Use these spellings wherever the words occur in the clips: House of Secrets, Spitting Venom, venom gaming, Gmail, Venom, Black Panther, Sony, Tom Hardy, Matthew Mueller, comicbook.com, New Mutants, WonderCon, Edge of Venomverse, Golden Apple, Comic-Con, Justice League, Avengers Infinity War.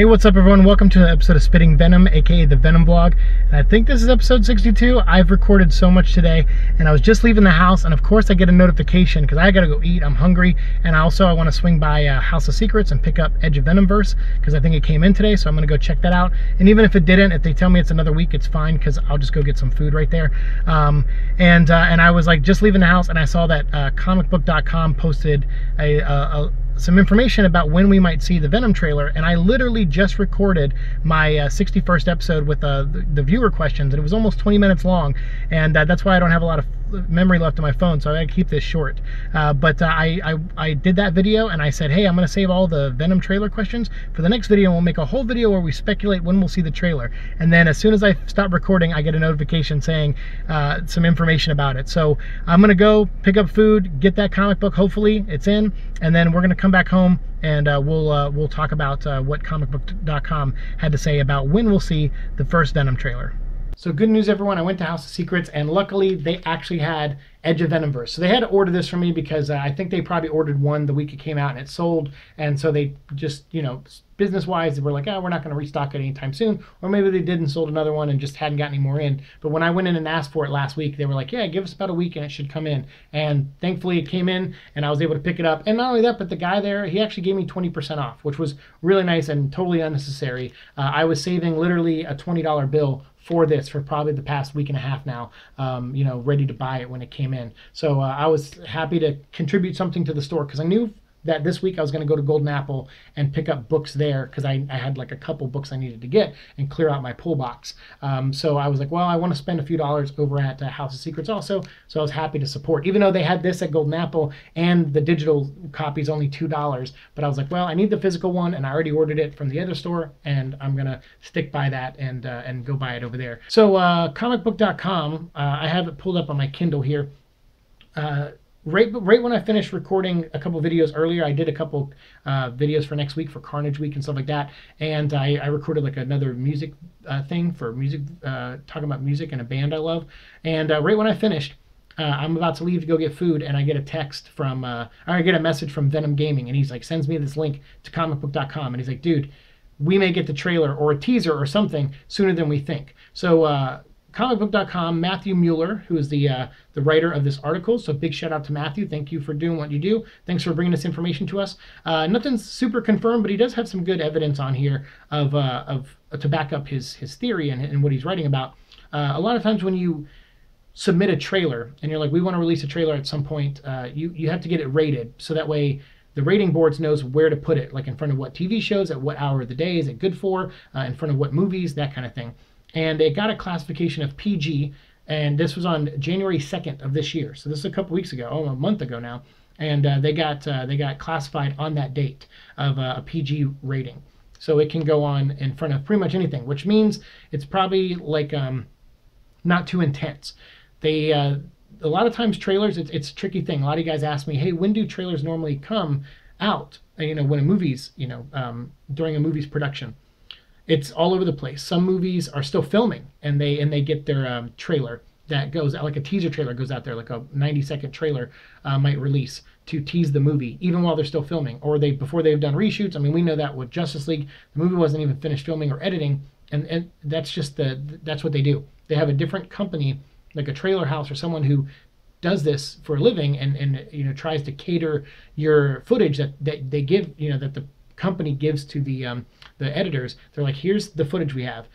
Hey, what's up everyone? Welcome to an episode of Spitting Venom, aka the Venom Vlog. And I think this is episode 62. I've recorded so much today, and I was just leaving the house, and of course I get a notification because I gotta go eat. I'm hungry, and I want to swing by House of Secrets and pick up Edge of Venomverse because I think it came in today, so I'm gonna go check that out. And even if it didn't, if they tell me it's another week, it's fine because I'll just go get some food right there. And I was like just leaving the house, and I saw that comicbook.com posted some information about when we might see the Venom trailer, and I literally just recorded my 61st episode with the viewer questions, and it was almost 20 minutes long, and that's why I don't have a lot of memory left on my phone, so I gotta keep this short. But I did that video, and I said, hey, I'm gonna save all the Venom trailer questions for the next video, and we'll make a whole video where we speculate when we'll see the trailer. And then as soon as I stop recording, I get a notification saying some information about it. So I'm gonna go pick up food, get that comic book, hopefully it's in, and then we're gonna come back home and we'll talk about what comicbook.com had to say about when we'll see the first Venom trailer. So good news, everyone. I went to House of Secrets, and luckily they actually had Edge of Venomverse. So they had to order this for me because I think they probably ordered one the week it came out and it sold. And so they just, you know, business-wise, they were like, oh, we're not going to restock it anytime soon. Or maybe they did and sold another one and just hadn't gotten any more in. But when I went in and asked for it last week, they were like, yeah, give us about a week and it should come in. And thankfully it came in, and I was able to pick it up. And not only that, but the guy there, he actually gave me 20% off, which was really nice and totally unnecessary. I was saving literally a $20 bill for this for probably the past week and a half now, you know, ready to buy it when it came in. So I was happy to contribute something to the store because I knew that this week I was going to go to Golden Apple and pick up books there because I had like a couple books I needed to get and clear out my pull box. So I was like, well, I want to spend a few dollars over at House of Secrets also. So I was happy to support, even though they had this at Golden Apple and the digital copy is only $2. But I was like, well, I need the physical one, and I already ordered it from the other store, and I'm going to stick by that and go buy it over there. So comicbook.com, I have it pulled up on my Kindle here. Right when I finished recording a couple videos earlier, I did a couple videos for next week for Carnage Week and stuff like that, and I recorded like another music thing for music, talking about music and a band I love. And right when I finished, I'm about to leave to go get food, and I get a text from, or I get a message from Venom Gaming, and he's like, sends me this link to comicbook.com, and he's like, dude, we may get the trailer or a teaser or something sooner than we think. So comicbook.com, Matthew Mueller, who is the writer of this article. So big shout out to Matthew. Thank you for doing what you do. Thanks for bringing this information to us. Nothing's super confirmed, but he does have some good evidence on here to back up his theory and what he's writing about. A lot of times when you submit a trailer and you're like, we want to release a trailer at some point, you have to get it rated. So that way the rating boards knows where to put it, like in front of what TV shows, at what hour of the day is it good for, in front of what movies, that kind of thing. And it got a classification of PG, and this was on January 2nd of this year. So this is a couple weeks ago, oh, a month ago now, and they got classified on that date of a PG rating. So it can go on in front of pretty much anything, which means it's probably like not too intense. They a lot of times trailers, it's a tricky thing. A lot of you guys ask me, hey, when do trailers normally come out? You know, when a movie's, you know, during a movie's production. It's all over the place. Some movies are still filming, and they get their trailer that goes out, like a teaser trailer goes out there, like a 90-second trailer might release to tease the movie, even while they're still filming, or before they've done reshoots. I mean, we know that with Justice League, the movie wasn't even finished filming or editing, and that's just that's what they do. They have a different company, like a trailer house or someone who does this for a living, and you know, tries to cater your footage that they give, you know, that the company gives to the editors. They're like, here's the footage we have,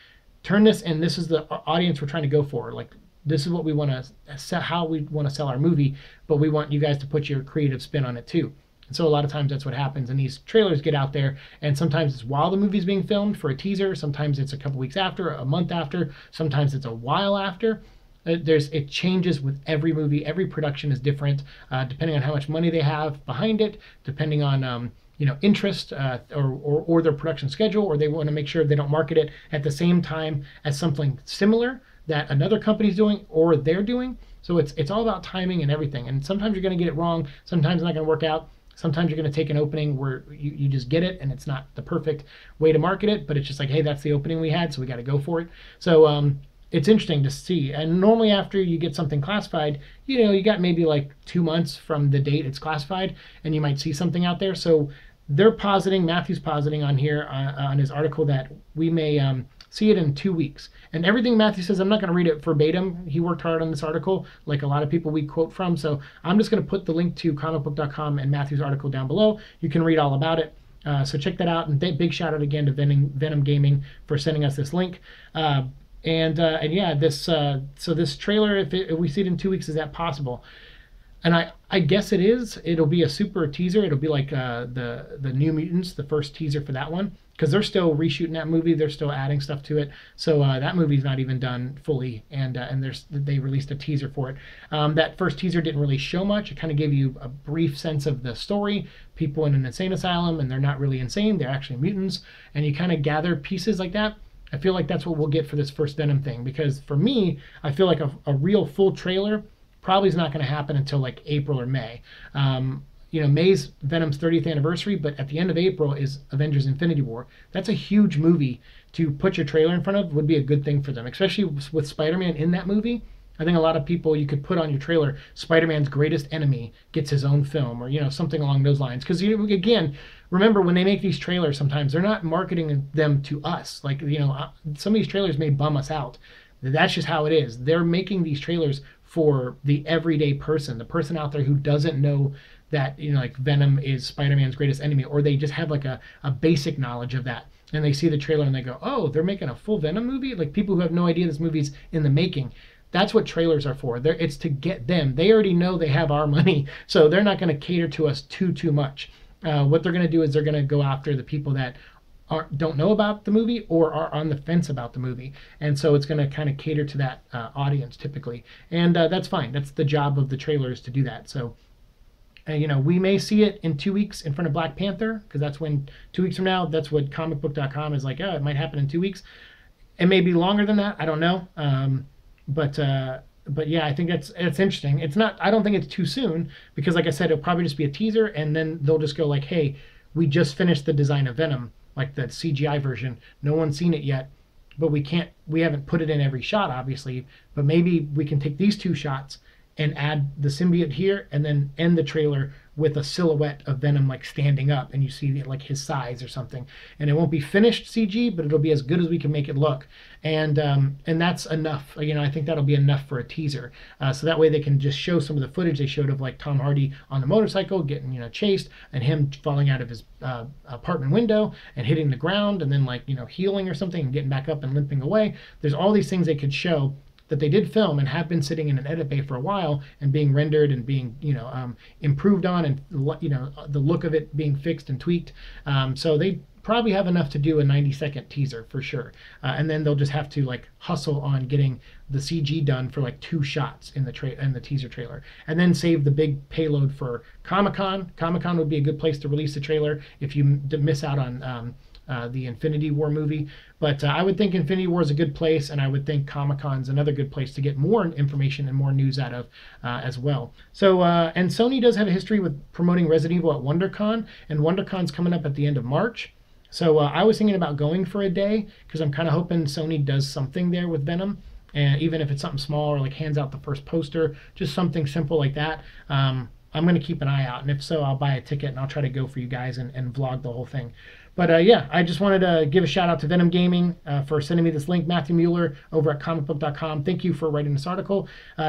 turn this, and this is the audience we're trying to go for. Like, this is what we want to sell, how we want to sell our movie, but we want you guys to put your creative spin on it too. And so a lot of times that's what happens, and these trailers get out there, and sometimes it's while the movie's being filmed for a teaser, sometimes it's a couple weeks after, a month after, sometimes it's a while after. It changes with every movie. Every production is different, depending on how much money they have behind it, depending on you know, interest, or their production schedule, or they want to make sure they don't market it at the same time as something similar that another company's doing or they're doing. So it's all about timing and everything. And sometimes you're going to get it wrong. Sometimes it's not going to work out. Sometimes you're going to take an opening where you just get it, and it's not the perfect way to market it, but it's just like, hey, that's the opening we had, so we got to go for it. So it's interesting to see. And normally after you get something classified, you know, you got maybe like 2 months from the date it's classified, and you might see something out there. So they're positing, Matthew's positing on here on his article, that we may see it in 2 weeks. And everything Matthew says, I'm not going to read it verbatim. He worked hard on this article, like a lot of people we quote from. So I'm just going to put the link to comicbook.com and Matthew's article down below. You can read all about it. So check that out. And big shout out again to Venom Gaming for sending us this link. And yeah, this trailer, if we see it in 2 weeks, is that possible? And I guess it is. It'll be a super teaser. It'll be like the New Mutants, the first teaser for that one, because they're still reshooting that movie. They're still adding stuff to it. So that movie's not even done fully, and they released a teaser for it. That first teaser didn't really show much. It kind of gave you a brief sense of the story. People in an insane asylum, and they're not really insane. They're actually mutants, and you kind of gather pieces like that. I feel like that's what we'll get for this first Venom thing, because for me, I feel like a real full trailer probably is not going to happen until like April or May. You know, May's Venom's 30th anniversary, but at the end of April is Avengers Infinity War. That's a huge movie to put your trailer in front of. Would be a good thing for them, especially with Spider-Man in that movie. I think a lot of people, you could put on your trailer, Spider-Man's greatest enemy gets his own film, or, you know, something along those lines. Because, you know, again, remember, when they make these trailers sometimes, they're not marketing them to us. Like, you know, some of these trailers may bum us out. That's just how it is. They're making these trailers for the everyday person, the person out there who doesn't know that, you know, like Venom is Spider-Man's greatest enemy, or they just have like a basic knowledge of that. And they see the trailer and they go, oh, they're making a full Venom movie? Like, people who have no idea this movie's in the making. That's what trailers are for. It's to get them. They already know they have our money, so they're not going to cater to us too much. What they're going to do is they're going to go after the people that don't know about the movie or are on the fence about the movie. And so it's going to kind of cater to that audience typically. And that's fine. That's the job of the trailers, to do that. So, you know, we may see it in 2 weeks in front of Black Panther, because that's when, 2 weeks from now, that's what comicbook.com is like, oh, it might happen in 2 weeks. It may be longer than that. I don't know. But yeah, I think that's interesting. It's not, I don't think it's too soon, because like I said, it'll probably just be a teaser, and then they'll just go like, hey, we just finished the design of Venom, like the CGI version. No one's seen it yet, but we haven't put it in every shot, obviously, but maybe we can take these two shots and add the symbiote here, and then end the trailer with a silhouette of Venom like standing up, and you see like his size or something. And it won't be finished CG, but it'll be as good as we can make it look. And that's enough. You know, I think that'll be enough for a teaser. So that way they can just show some of the footage they showed of like Tom Hardy on the motorcycle getting, you know, chased, and him falling out of his apartment window and hitting the ground, and then like, you know, healing or something and getting back up and limping away. There's all these things they could show that they did film and have been sitting in an edit bay for a while and being rendered and being, you know, improved on, and, you know, the look of it being fixed and tweaked. So they probably have enough to do a 90-second teaser for sure. And then they'll just have to like hustle on getting the CG done for like two shots in the teaser trailer, and then save the big payload for Comic-Con. Comic-Con would be a good place to release the trailer if you miss out on the Infinity War movie. But I would think Infinity War is a good place, and I would think Comic-Con is another good place to get more information and more news out of as well. So, and Sony does have a history with promoting Resident Evil at WonderCon, and WonderCon's coming up at the end of March. So I was thinking about going for a day, because I'm kind of hoping Sony does something there with Venom, and even if it's something small, or like hands out the first poster, just something simple like that. I'm going to keep an eye out, and if so, I'll buy a ticket and I'll try to go for you guys and vlog the whole thing. But yeah, I just wanted to give a shout out to Venom Gaming for sending me this link. Matthew Mueller over at comicbook.com. Thank you for writing this article.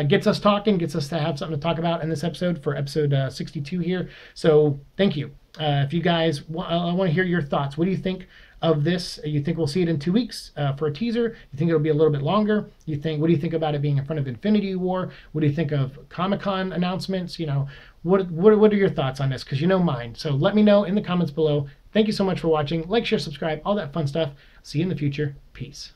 Gets us talking, gets us to have something to talk about in this episode, for episode 62 here. So thank you. If you guys, I want to hear your thoughts. What do you think of this? You think we'll see it in 2 weeks for a teaser? You think it'll be a little bit longer? You think? What do you think about it being in front of Infinity War? What do you think of Comic-Con announcements? You know, what are your thoughts on this? Because you know mine. So let me know in the comments below. Thank you so much for watching. Like, share, subscribe, all that fun stuff. See you in the future. Peace.